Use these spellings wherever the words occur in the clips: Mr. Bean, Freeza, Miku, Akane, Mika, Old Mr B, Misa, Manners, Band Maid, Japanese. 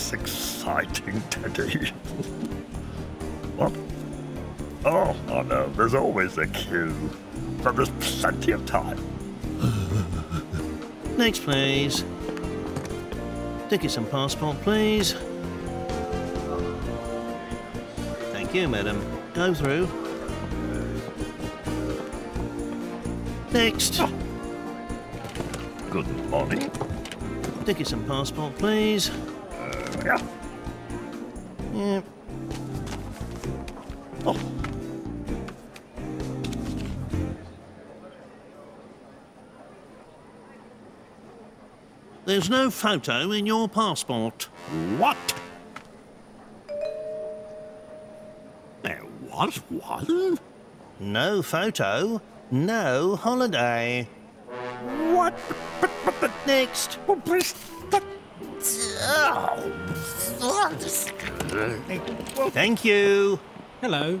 is exciting today. What? Oh no, there's always a queue. But there's plenty of time. Next, please. Tickets and passport, please. Thank you, madam. Go through. Next. Oh. Good morning. Tickets and passport, please. Yeah. Yeah. Oh. There's no photo in your passport. What? There was one? No photo, no holiday. What? But next. Oh, please. Thank you. Hello.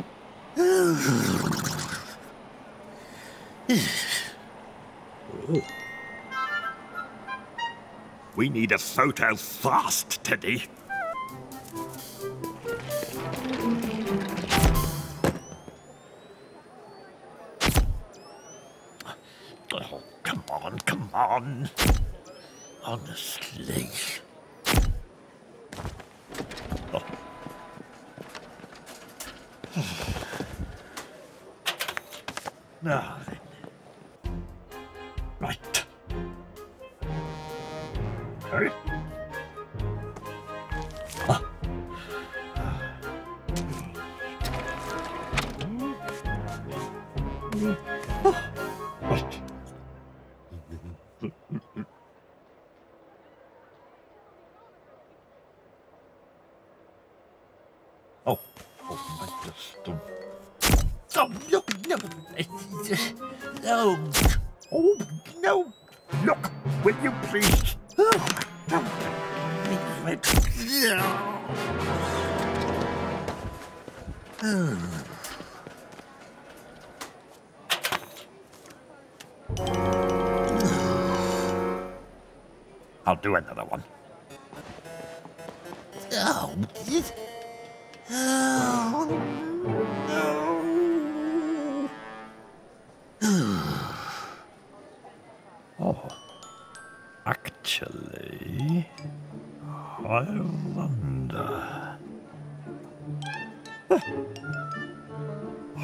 We need a photo fast, Teddy. Oh, come on, come on. Honestly. Oh. Now then. Right. Sorry. I'll do another one. Oh, no. Oh, actually, I wonder.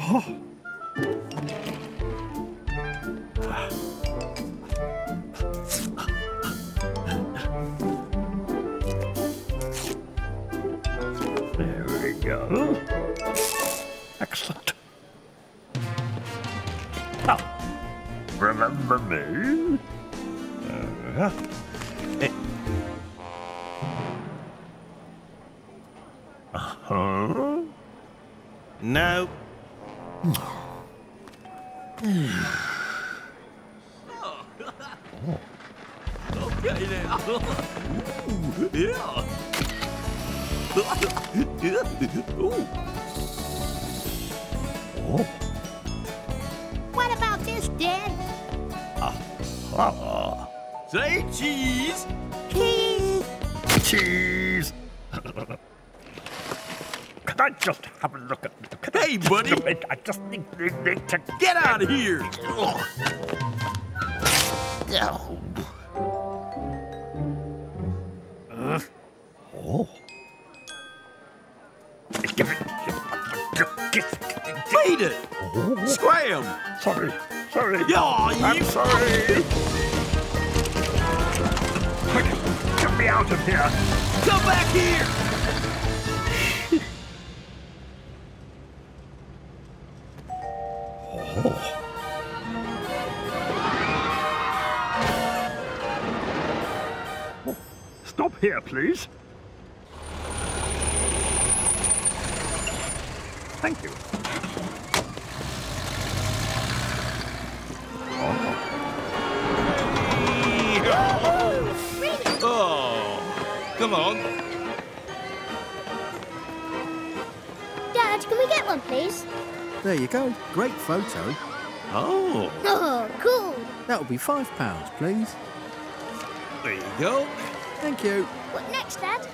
Oh. Excellent. Now, remember me? Uh-huh. No. Okay now. Ooh, yeah. Oh. What about this, Dad? Say cheese! Cheese! Cheese! Can I just have a look at it? Hey, buddy! I just need to get out of here! Oh. Oh. Feed it! Oh. Scram! Sorry, sorry. Oh, I'm sorry. Quick, get me out of here. Come back here! Oh. Oh. Stop here, please. Thank you. Oh. Oh, come on. Dad, can we get one, please? There you go. Great photo. Oh. Oh, cool. That will be £5, please. There you go. Thank you. What next, Dad?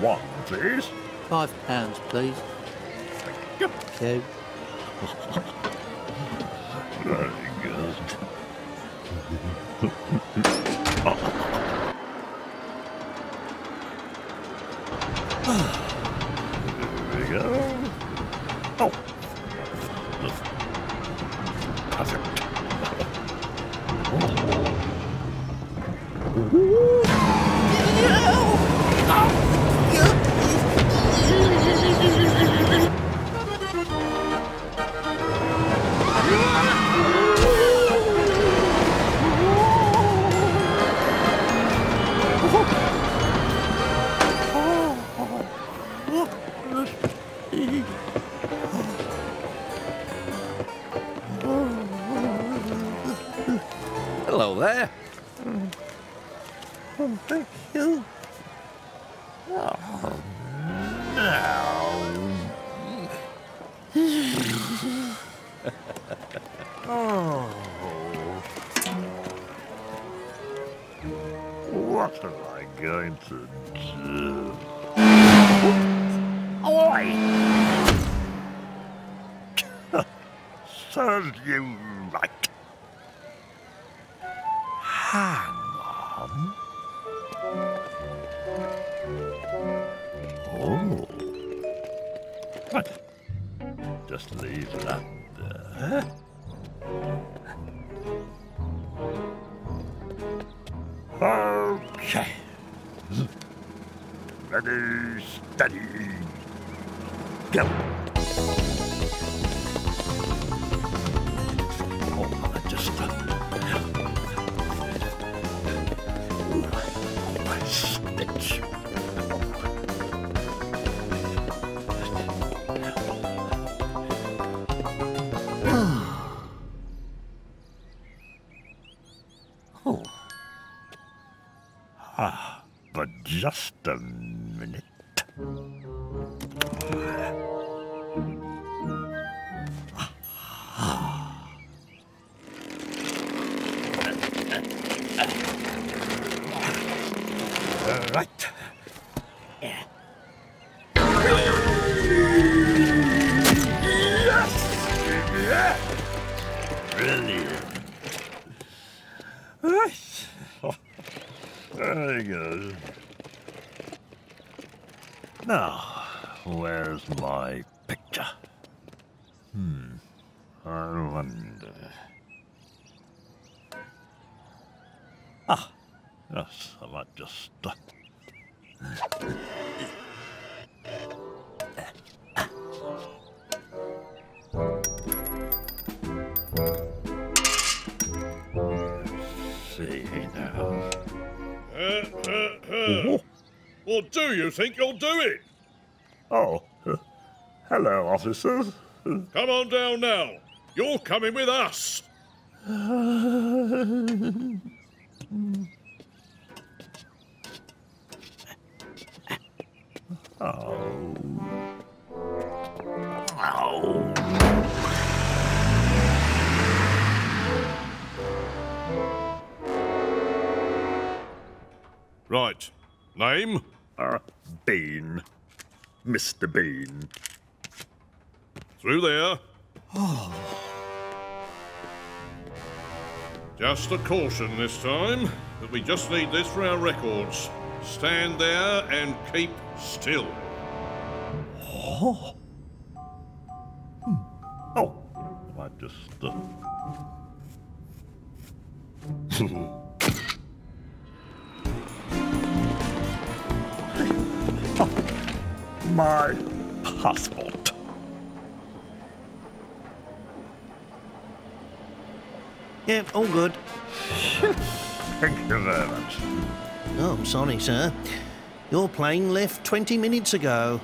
One, please. £5, please. Thank you. Two. Very good. There we go. Oh. Perfect. Hello there. Oh, thank you. Oh, no. Oh. What am I going to do? Oi! Serves you right. Hang on. Oh. Right. Just leave that there. Okay. Ready, steady, go. Oh, I just... snitch. Oh. Ah, but just a minute. Right. Yeah. Yes! Brilliant. Right. There he goes. Now, where's my picture? I wonder. Ah. Yes, I might just... Let's see now... What do you think you're doing? Oh, hello, officers. Come on down now. You're coming with us. Oh. Oh. Right. Name? Bean. Mr. Bean. Through there. Oh. Just a caution this time, that we just need this for our records. Stand there and keep still. Oh. Oh. I just... My passport. Yeah, all good. Thank you very much. Oh, I'm sorry, sir. Your plane left 20 minutes ago.